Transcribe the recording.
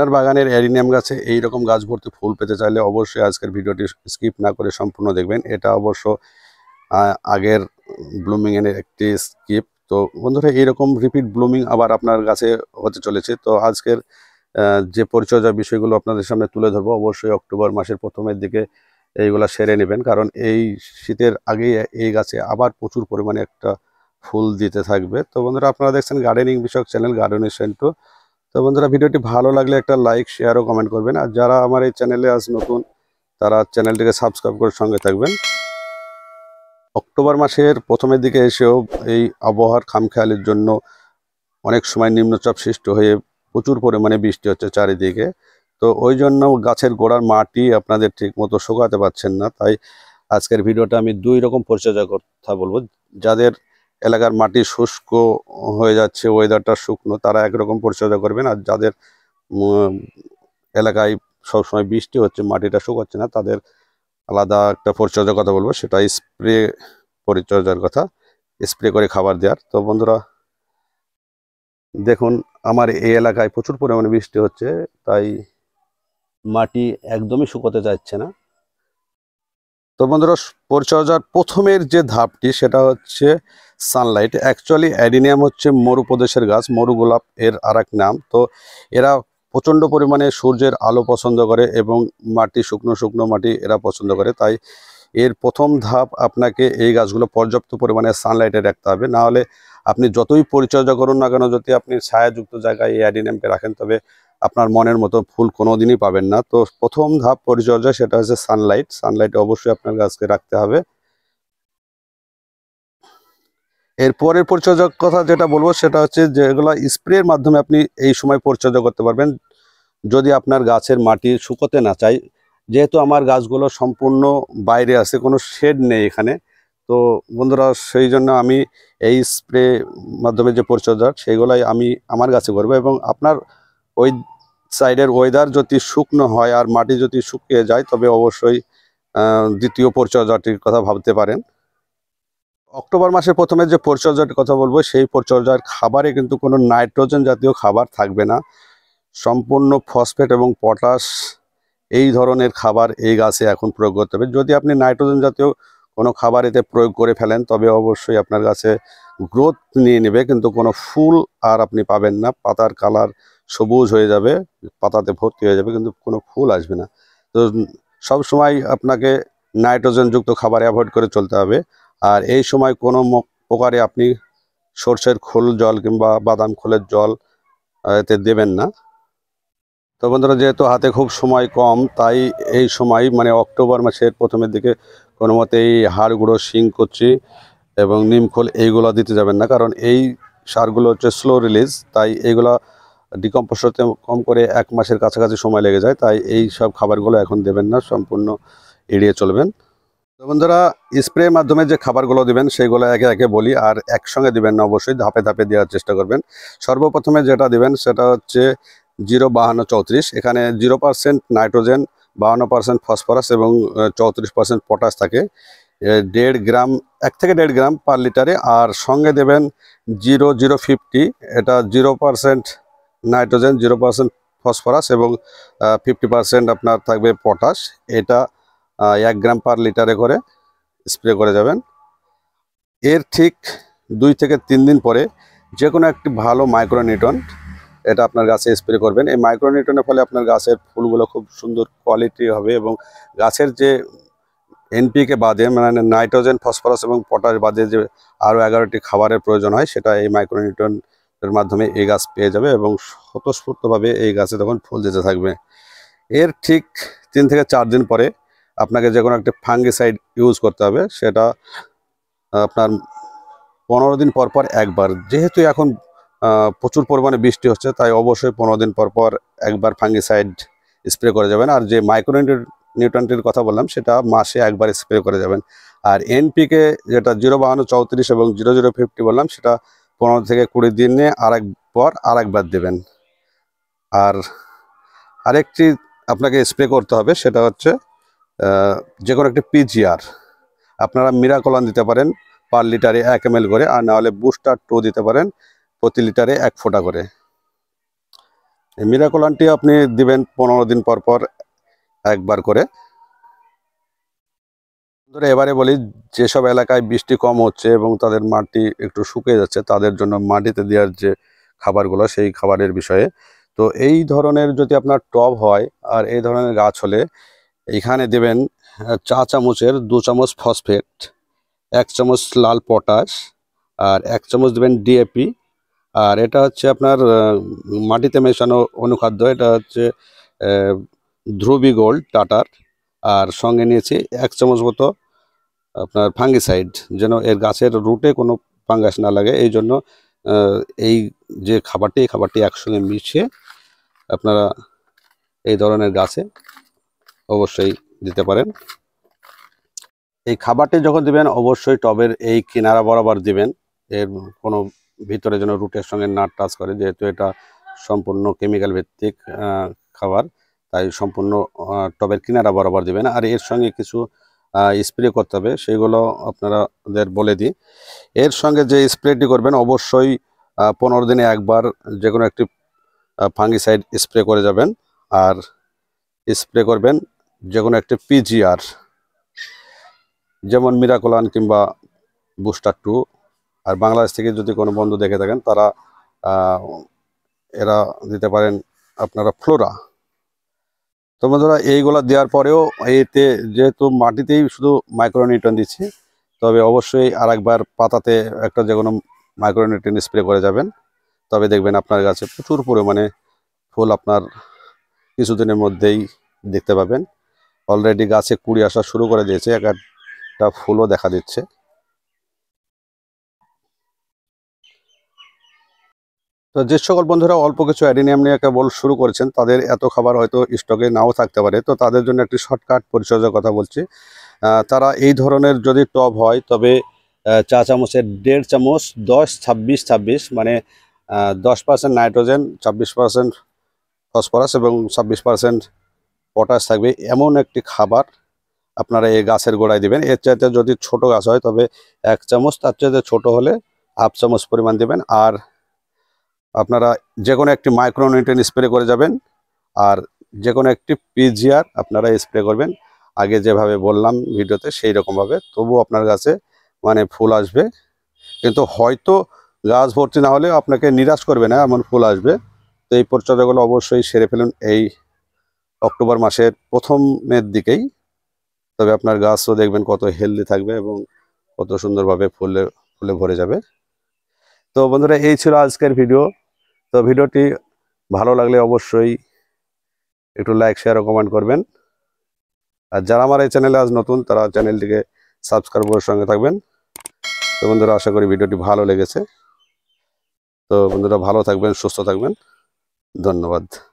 আপনার বাগানের অ্যাডেনিয়াম গাছে এইরকম গাছ ভর্তি ফুল পেতে চাইলে অবশ্যই আজকের ভিডিওটি স্কিপ না করে সম্পূর্ণ দেখবেন। এটা অবশ্য আগের ব্লুমিংয়ের একটি স্কিপ। তো বন্ধুরা, এইরকম রিপিট ব্লুমিং আবার আপনার গাছে হতে চলেছে। তো আজকের যে পরিচর্যা বিষয়গুলো আপনাদের সামনে তুলে ধরবো, অবশ্যই অক্টোবর মাসের প্রথমের দিকে এইগুলা সেরে নেবেন, কারণ এই শীতের আগেই এই গাছে আবার প্রচুর পরিমাণে একটা ফুল দিতে থাকবে। তো বন্ধুরা, আপনারা দেখছেন গার্ডেনিং বিষয়ক চ্যানেল গার্ডেন উইথ সেন্টু। তো বন্ধুরা, ভিডিওটি ভালো লাগলে একটা লাইক, শেয়ার ও কমেন্ট করবেন। আর যারা আমার এই চ্যানেলে আজ নতুন, তারা চ্যানেলটিকে সাবস্ক্রাইব করে সঙ্গে থাকবেন। অক্টোবর মাসের প্রথমের দিকে এসেও এই আবহাওয়ার খামখেয়ালির জন্য অনেক সময় নিম্নচাপ সৃষ্টি হয়ে প্রচুর পরিমাণে বৃষ্টি হচ্ছে চারিদিকে। তো ওই জন্য গাছের গোড়ার মাটি আপনাদের ঠিক মতো শুকাতে পারছেন না। তাই আজকের ভিডিওটা আমি দুই রকম পরিচর্যার কথা বলবো। যাদের এলাকার মাটি শুষ্ক হয়ে যাচ্ছে, ওয়েদারটা শুকনো, তারা একরকম পরিচর্যা করবেন। আর যাদের এলাকায় সবসময় বৃষ্টি হচ্ছে, মাটিটা শুকাচ্ছে না, তাদের আলাদা একটা পরিচর্যার কথা বলবো, সেটা স্প্রে পরিচর্যার কথা, স্প্রে করে খাবার দেওয়ার। তো বন্ধুরা দেখুন, আমার এই এলাকায় প্রচুর পরিমাণে বৃষ্টি হচ্ছে, তাই মাটি একদমই শুকোতে যাচ্ছে না। তো বন্ধুরা, পরিচর্যার প্রথমের যে ধাপটি সেটা হচ্ছে সানলাইট। অ্যাকচুয়ালি অ্যাডেনিয়াম হচ্ছে মরু প্রদেশের গাছ, মরু গোলাপ এর আর এক নাম। তো এরা প্রচণ্ড পরিমাণে সূর্যের আলো পছন্দ করে এবং মাটি, শুকনো শুকনো মাটি এরা পছন্দ করে। তাই এর প্রথম ধাপ, আপনাকে এই গাছগুলো পর্যাপ্ত পরিমাণে সানলাইটে রাখতে হবে। না হলে আপনি যতই পরিচর্যা করুন না কেন, যদি আপনি ছায়াযুক্ত জায়গায় এই অ্যাডেনিয়ামকে রাখেন, তবে আপনার মনের মতো ফুল কোনো দিনই পাবেন না। তো প্রথম ধাপ পরিচর্যা সেটা হচ্ছে সানলাইট। সানলাইটে অবশ্যই আপনার গাছকে রাখতে হবে। এরপরের পরিচর্যার কথা যেটা বলবো সেটা হচ্ছে যেগুলো স্প্রের মাধ্যমে আপনি এই সময় পরিচর্যা করতে পারবেন, যদি আপনার গাছের মাটি শুকোতে না চায়। যেহেতু আমার গাছগুলো সম্পূর্ণ বাইরে আছে, কোনো শেড নেই এখানে। তো বন্ধুরা, সেই জন্য আমি এই স্প্রে মাধ্যমে যে পরিচর্যা, সেগুলাই আমি আমার গাছে করবো। এবং আপনার ওই সাইডের ওয়েদার যদি শুকনো হয় আর মাটি যদি শুকিয়ে যায়, তবে অবশ্যই দ্বিতীয় পরিচর্যাটির কথা ভাবতে পারেন। অক্টোবর মাসের প্রথমে যে পরিচর্যাটির কথা বলবো, সেই পরিচর্যার খাবারে কিন্তু কোনো নাইট্রোজেন জাতীয় খাবার থাকবে না। সম্পূর্ণ ফসফেট এবং পটাশ এই ধরনের খাবার এই গাছে এখন প্রয়োগ করতে হবে। যদি আপনি নাইট্রোজেন জাতীয় কোনো খাবার এতে প্রয়োগ করে ফেলেন, তবে অবশ্যই আপনার গাছে গ্রোথ নিয়ে নেবে, কিন্তু কোনো ফুল আর আপনি পাবেন না। পাতার কালার সবুজ হয়ে যাবে, পাতাতে ভর্তি হয়ে যাবে, কিন্তু কোনো ফুল আসবে না। তো সবসময় আপনাকে নাইট্রোজেনযুক্ত খাবার অ্যাভয়েড করে চলতে হবে। আর এই সময় কোনো প্রকারে আপনি সর্ষের খোল জল কিংবা বাদাম খোলের জল এতে দেবেন না। তো বন্ধুরা, যেহেতু হাতে খুব সময় কম, তাই এই সময় মানে অক্টোবর মাসের প্রথমের দিকে কোনো মতেই হাড় গুঁড়ো, শিংকুচি এবং নিমখোল এইগুলো দিতে যাবেন না, কারণ এই সারগুলো হচ্ছে স্লো রিলিজ। তাই এইগুলো ডিকম্পোজ হতে কম করে এক মাসের কাছাকাছি সময় লেগে যায়। তাই এই সব খাবারগুলো এখন দেবেন না, সম্পূর্ণ এড়িয়ে চলবেন। তো বন্ধুরা, স্প্রে মাধ্যমে যে খাবারগুলো দেবেন সেগুলো একে একে বলি, আর একসঙ্গে দেবেন না, অবশ্যই ধাপে ধাপে দেওয়ার চেষ্টা করবেন। সর্বপ্রথমে যেটা দেবেন সেটা হচ্ছে 0-52-34। এখানে 0% নাইট্রোজেন, 52% ফসফরাস এবং 34% পটাশ থাকে। 1.5 গ্রাম, 1 থেকে 1.5 গ্রাম পার লিটারে। আর সঙ্গে দেবেন 0-0-50। এটা 0% নাইট্রোজেন, 0% ফসফরাস এবং 50% আপনার থাকবে পটাশ। এটা 1 গ্রাম পার লিটারে করে স্প্রে করে যাবেন। এর ঠিক 2 থেকে 3 দিন পরে যে কোনো একটি ভালো মাইক্রোনিউট্রন এটা আপনার গাছে স্প্রে করবেন। এই মাইক্রোনিউট্রনের ফলে আপনার গাছের ফুলগুলো খুব সুন্দর কোয়ালিটি হবে এবং গাছের যে এনপিকে বাদে, মানে নাইট্রোজেন, ফসফরাস এবং পটাশ বাদে যে আরও 11টি খাবারের প্রয়োজন হয়, সেটা এই মাইক্রোনিউট্রনের মাধ্যমে এই গাছ পেয়ে যাবে এবং স্বতঃস্ফূর্তভাবে এই গাছে তখন ফুল দিতে থাকবে। এর ঠিক 3 থেকে 4 দিন পরে আপনাকে যে কোনো একটা ফাঙ্গিসাইড ইউজ করতে হবে। সেটা আপনার 15 দিন পর পর একবার। যেহেতু এখন প্রচুর পরিমাণে বৃষ্টি হচ্ছে, তাই অবশ্যই 15 দিন পর পর একবার ফাঙ্গিসাইড স্প্রে করে যাবেন। আর যে মাইক্রোনিউট্রনটির কথা বললাম, সেটা মাসে একবার স্প্রে করে যাবেন। আর এনপিকে যেটা 0-52-34 এবং 0-0-50 বললাম, সেটা 15 থেকে 20 দিনে আরেকবার দেবেন। আর আরেকটি আপনাকে স্প্রে করতে হবে, সেটা হচ্ছে যে কোনো একটি পিজিআর। আপনারা মিরাকলান দিতে পারেন পার লিটারে 1 ml করে, আর নাহলে বুস্টার 2 দিতে পারেন প্রতি লিটারে 1 ফোঁটা করে। এই মিরাকোলানটি আপনি দিবেন 15 দিন পর পর একবার করে। ধরে এবারে বলি, যেসব এলাকায় বৃষ্টি কম হচ্ছে এবং তাদের মাটি একটু শুকিয়ে যাচ্ছে, তাদের জন্য মাটিতে দেওয়ার যে খাবারগুলো, সেই খাবারের বিষয়ে। তো এই ধরনের যদি আপনার টব হয় আর এই ধরনের গাছ হলে এখানে দেবেন 4 চামচের 2 চামচ ফসফেট, 1 চামচ লাল পটাশ আর 1 চামচ দেবেন ডিএপি। আর এটা হচ্ছে আপনার মাটিতে মেশানো অনুখাদ্য, এটা হচ্ছে ধ্রুবী গোল্ড টাটার। আর সঙ্গে নিয়েছি 1 চামচ মতো আপনার ফাঙ্গিসাইড, যেন এর গাছের রুটে কোনো ফাঙ্গাস না লাগে, এই জন্য এই যে খাবারটি, এই খাবারটি একসঙ্গে মিশিয়ে আপনারা এই ধরনের গাছে অবশ্যই দিতে পারেন। এই খাবারটি যখন দিবেন অবশ্যই টবের এই কিনারা বরাবর দিবেন, এর কোনো ভিতরে যেন রুটের সঙ্গে না টাচ করে, যেহেতু এটা সম্পূর্ণ কেমিক্যাল ভিত্তিক খাবার, তাই সম্পূর্ণ টবের কিনারা বরাবর দিবেন। আর এর সঙ্গে কিছু স্প্রে করতে হবে, সেগুলো আপনাদের বলে দিই। এর সঙ্গে যে স্প্রেটি করবেন অবশ্যই 15 দিনে একবার যে কোনো একটি ফাঙ্গিসাইড স্প্রে করে যাবেন। আর স্প্রে করবেন যে কোনো একটি পিজিআর, যেমন মিরাকোলান কিংবা বুস্টার 2। আর বাংলাদেশ থেকে যদি কোনো বন্ধু দেখে থাকেন, তারা এরা দিতে পারেন আপনারা ফ্লোরা। তো বন্ধুরা, এইগুলা দেওয়ার পরেও এতে যেহেতু মাটিতেই শুধু মাইক্রোনিউট্রিয়েন্ট দিচ্ছি, তবে অবশ্যই আরেকবার পাতাতে একটা যে কোনো মাইক্রোনিউট্রিয়েন্ট স্প্রে করে যাবেন, তবে দেখবেন আপনার গাছে প্রচুর পরিমাণে ফুল আপনার কিছুদিনের মধ্যেই দেখতে পাবেন। অলরেডি গাছে কুড়ি আসা শুরু করে দিয়েছে, একটা ফুলও দেখা দিচ্ছে। তো যে সকল বন্ধুরা অল্প কিছু অ্যাডেনিয়াম নিয়ে কেবল শুরু করেছেন, তাদের এত খাবার হয়তো স্টকে নাও থাকতে পারে, তো তাদের জন্য একটি শর্টকাট পরিচর্যার কথা বলছি। তারা এই ধরনের যদি টব হয়, তবে 4 চামচের 1.5 চামচ 10-26-26, মানে 10% নাইট্রোজেন, 26% ফসফরাস এবং 26% পটাশ থাকবে, এমন একটি খাবার আপনারা এই গাছের গোড়ায় দেবেন। এর চাইতে যদি ছোট গাছ হয় তবে 1 চামচ, তার চাইতে ছোট হলে 1/2 চামচ পরিমাণ দেবেন। আর আপনারা যে কোনো একটি মাইক্রোনিউট্রিয়েন্ট স্প্রে করে যাবেন, আর যে কোনো একটি পিজিআর আপনারা স্প্রে করবেন। আগে যেভাবে বললাম ভিডিওতে সেই রকমভাবে, তবু আপনার গাছে মানে ফুল আসবে, কিন্তু হয়তো গাছ ভর্তি না হলেও আপনাকে নিরাশ করবে না, এমন ফুল আসবে। তো এই পরিচর্যাগুলো অবশ্যই সেরে ফেলুন এই অক্টোবর মাসের প্রথমের দিকেই, তবে আপনার গাছও দেখবেন কত হেলদি থাকবে এবং কত সুন্দরভাবে ফুলে ভরে যাবে। তো বন্ধুরা, এই ছিল আজকের ভিডিও। তো ভিডিওটি ভালো লাগলে অবশ্যই একটু লাইক, শেয়ার ও কমেন্ট করবেন। আর যারা আমার এই চ্যানেলে আজ নতুন, তারা চ্যানেলটিকে সাবস্ক্রাইব করে সঙ্গে থাকবেন। তো বন্ধুরা, আশা করি ভিডিওটি ভালো লেগেছে। তো বন্ধুরা, ভালো থাকবেন, সুস্থ থাকবেন, ধন্যবাদ।